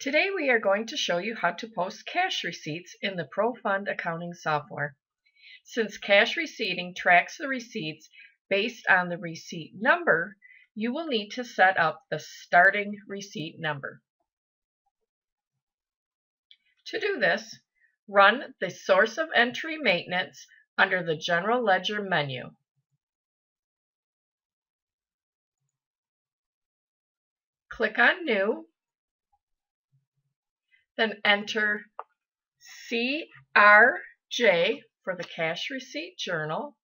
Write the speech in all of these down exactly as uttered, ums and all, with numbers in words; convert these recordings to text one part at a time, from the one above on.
Today we are going to show you how to post cash receipts in the Pro Fund Accounting software. Since cash receipting tracks the receipts based on the receipt number, you will need to set up the starting receipt number. To do this, run the Source of Entry Maintenance under the General Ledger menu. Click on New, then enter C R J for the Cash Receipt Journal.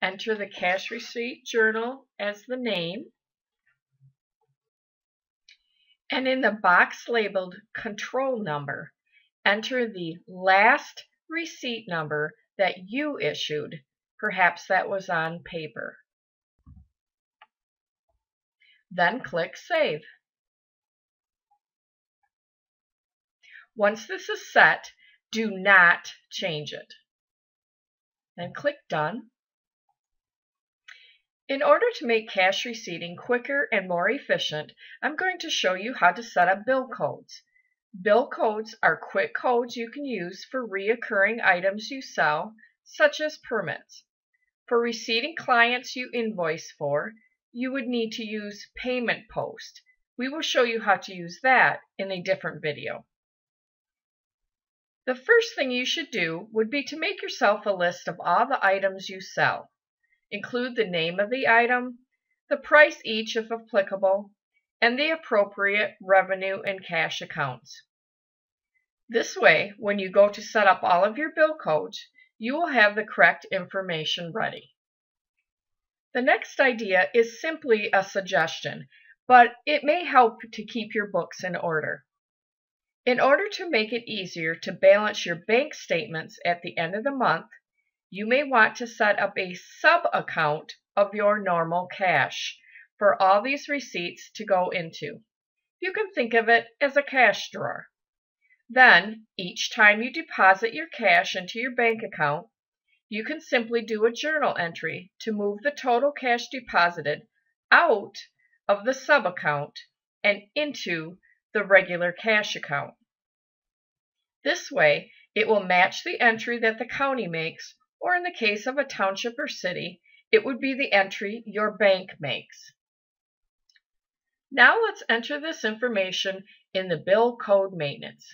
Enter the Cash Receipt Journal as the name. And in the box labeled Control Number, enter the last receipt number that you issued. Perhaps that was on paper. Then click Save. Once this is set, do not change it. Then click Done. In order to make cash receipting quicker and more efficient, I'm going to show you how to set up bill codes. Bill codes are quick codes you can use for recurring items you sell, such as permits. For receipting clients you invoice for, you would need to use payment post. We will show you how to use that in a different video. The first thing you should do would be to make yourself a list of all the items you sell. Include the name of the item, the price each if applicable, and the appropriate revenue and cash accounts. This way, when you go to set up all of your bill codes, you will have the correct information ready. The next idea is simply a suggestion, but it may help to keep your books in order. In order to make it easier to balance your bank statements at the end of the month, you may want to set up a sub-account of your normal cash for all these receipts to go into. You can think of it as a cash drawer. Then, each time you deposit your cash into your bank account, you can simply do a journal entry to move the total cash deposited out of the sub-account and into the regular cash account. This way, it will match the entry that the county makes, or in the case of a township or city, it would be the entry your bank makes. Now let's enter this information in the bill code maintenance.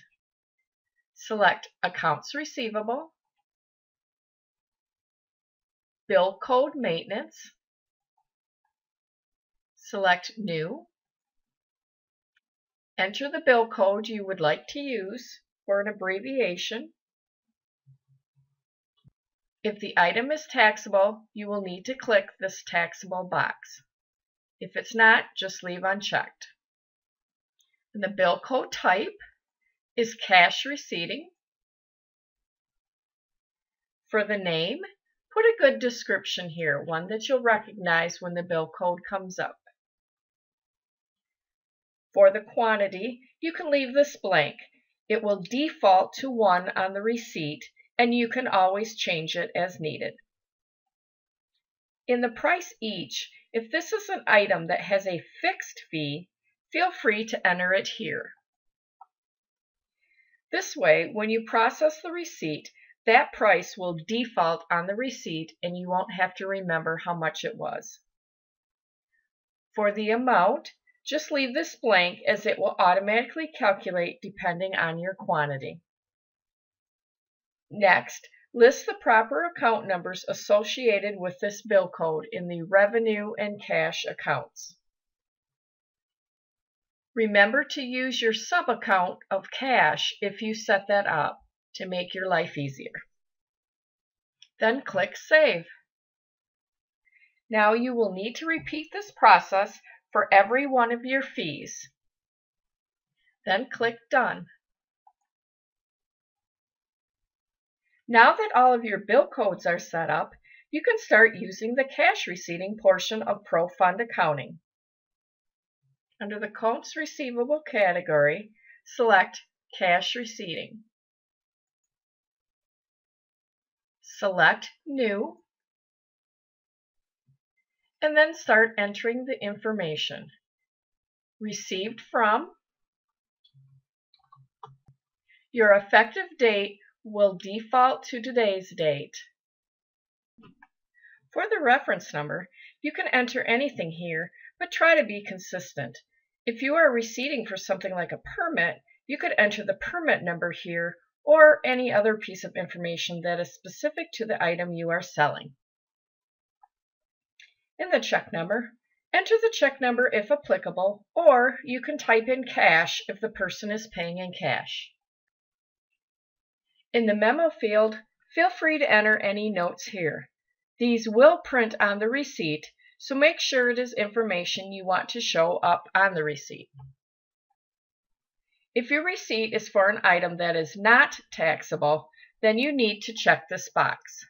Select Accounts Receivable, Bill Code Maintenance, select New, enter the bill code you would like to use or an abbreviation. If the item is taxable, you will need to click this taxable box. If it's not, just leave unchecked. And the bill code type is cash receipting. For the name, put a good description here, one that you'll recognize when the bill code comes up. For the quantity, you can leave this blank. It will default to one on the receipt, and you can always change it as needed. In the price each, if this is an item that has a fixed fee, feel free to enter it here. This way, when you process the receipt, that price will default on the receipt and you won't have to remember how much it was. For the amount, just leave this blank as it will automatically calculate depending on your quantity. Next, list the proper account numbers associated with this bill code in the revenue and cash accounts. Remember to use your sub-account of cash if you set that up to make your life easier. Then click Save. Now you will need to repeat this process for every one of your fees. Then click Done. Now that all of your bill codes are set up, you can start using the cash receipting portion of Pro Fund Accounting. Under the Accounts Receivable category, select Cash Receipting. Select New, and then start entering the information. Received from Your effective date will default to today's date. For the reference number, you can enter anything here, but try to be consistent. If you are receipting for something like a permit, you could enter the permit number here or any other piece of information that is specific to the item you are selling. In the check number, enter the check number if applicable, or you can type in cash if the person is paying in cash. In the memo field, feel free to enter any notes here. These will print on the receipt, so make sure it is information you want to show up on the receipt. If your receipt is for an item that is not taxable, then you need to check this box.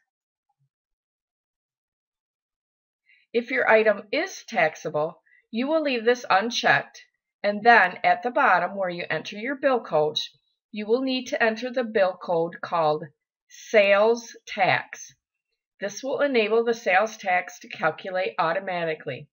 If your item is taxable, you will leave this unchecked, and then at the bottom where you enter your bill code, you will need to enter the bill code called sales tax. This will enable the sales tax to calculate automatically.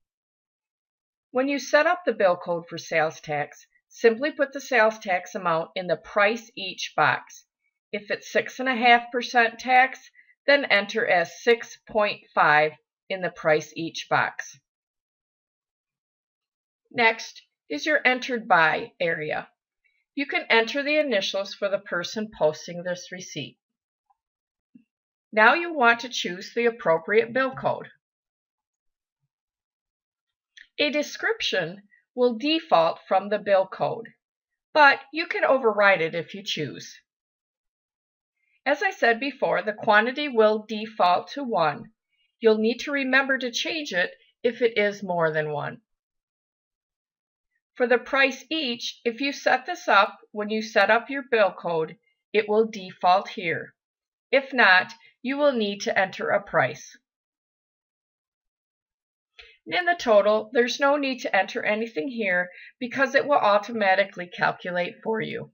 When you set up the bill code for sales tax, simply put the sales tax amount in the price each box. If it's six point five percent tax, then enter as six point five percent in the price each box. Next is your entered by area. You can enter the initials for the person posting this receipt. Now you want to choose the appropriate bill code. A description will default from the bill code, but you can override it if you choose. As I said before, the quantity will default to one. You'll need to remember to change it if it is more than one. For the price each, if you set this up when you set up your bill code, it will default here. If not, you will need to enter a price. And in the total, there's no need to enter anything here because it will automatically calculate for you.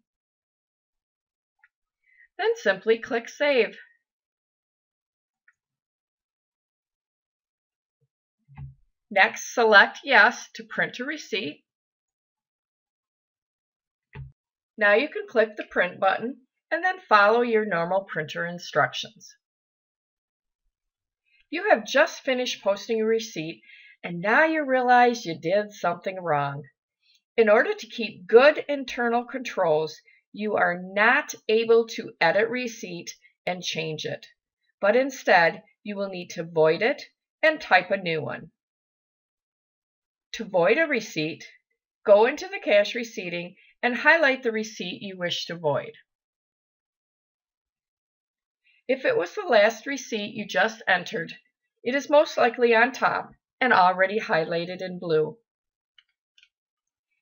Then simply click Save. Next, select Yes to print a receipt. Now you can click the Print button and then follow your normal printer instructions. You have just finished posting a receipt, and now you realize you did something wrong. In order to keep good internal controls, you are not able to edit receipt and change it, but instead you will need to void it and type a new one. To void a receipt, go into the cash receipting and highlight the receipt you wish to void. If it was the last receipt you just entered, it is most likely on top and already highlighted in blue.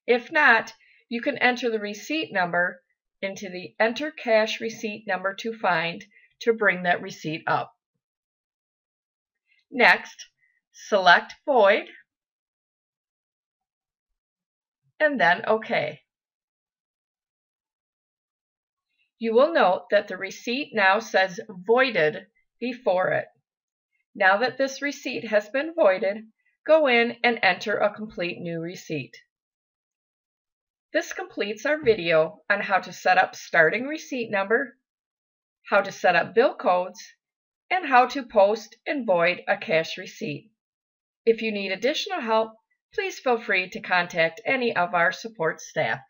If not, you can enter the receipt number into the Enter Cash Receipt Number to Find to bring that receipt up. Next, select Void, and then OK. You will note that the receipt now says voided before it. Now that this receipt has been voided, go in and enter a complete new receipt. This completes our video on how to set up starting receipt number, how to set up bill codes, and how to post and void a cash receipt. If you need additional help, please feel free to contact any of our support staff.